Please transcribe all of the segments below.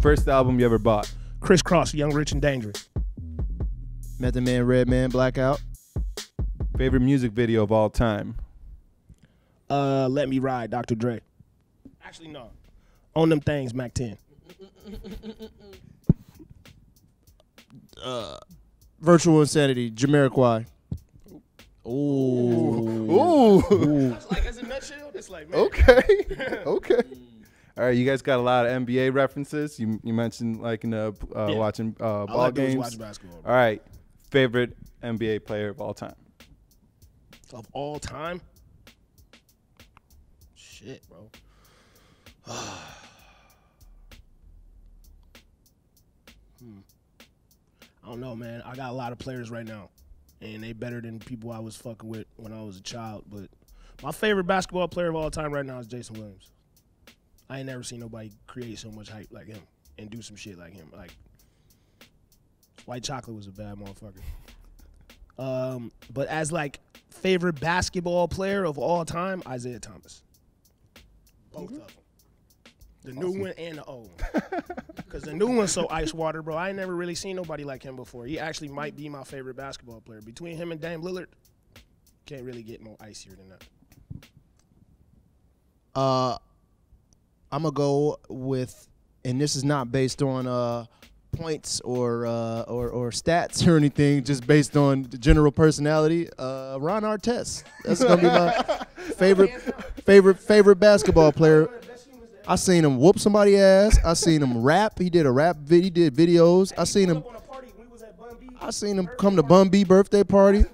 First album you ever bought? Chriss Cross, Young Rich and Dangerous. Method Man, Red Man, Blackout. Favorite music video of all time? Let Me Ride, Dr. Dre. Actually, no. On Them Things, Mac 10. Virtual Insanity, Jamiroquai. Ooh. Ooh. Like, as a nutshell, it's like, man. Okay. Okay. All right, you guys got a lot of NBA references. You mentioned liking watching ball games. Watch basketball. All right, favorite NBA player of all time. Of all time? Shit, bro. I don't know, man. I got a lot of players right now, and they better than people I was fucking with when I was a child. But my favorite basketball player of all time right now is Jason Williams. I ain't never seen nobody create so much hype like him and do some shit like him. Like, White Chocolate was a bad motherfucker. But as, like, favorite basketball player of all time, Isaiah Thomas. Both of them. The awesome. New one and the old one. Because the new one's so ice water, bro. I ain't never really seen nobody like him before. He actually might be my favorite basketball player. Between him and Dame Lillard, can't really get more icier than that. I'm going to go with, and this is not based on points or stats or anything, just based on the general personality, Ron Artest. That's going to be my favorite basketball player. I seen him whoop somebody's ass. I seen him rap. He did a rap. He did videos. I seen him. I seen him come to Bun B birthday party.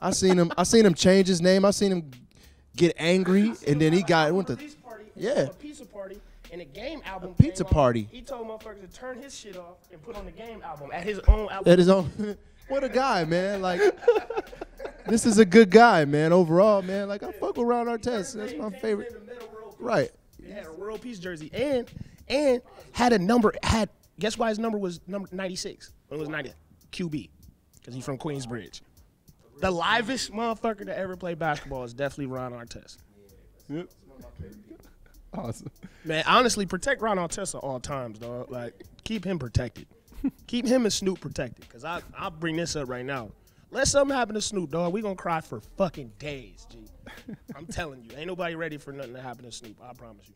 I seen him. I seen him change his name. I seen him get angry, and then he got went to. Yeah. A pizza party and a game album. A pizza party. He told motherfuckers to turn his shit off and put on the game album at his own album. At his own. What a guy, man! Like, this is a good guy, man. Overall, man, like I fuck with Ron Artest. That's my favorite. Right. He had a World Peace jersey and had a number. Had guess why his number was number 96. It was 90 QB because he's from Queensbridge. The livest motherfucker to ever play basketball is definitely Ron Artest. Yep. Awesome. Man, honestly, protect Ron Artest at all times, dog. Like, keep him protected. Keep him and Snoop protected. Because I'll bring this up right now. Let something happen to Snoop, dog. We're going to cry for fucking days, G. I'm telling you. Ain't nobody ready for nothing to happen to Snoop. I promise you.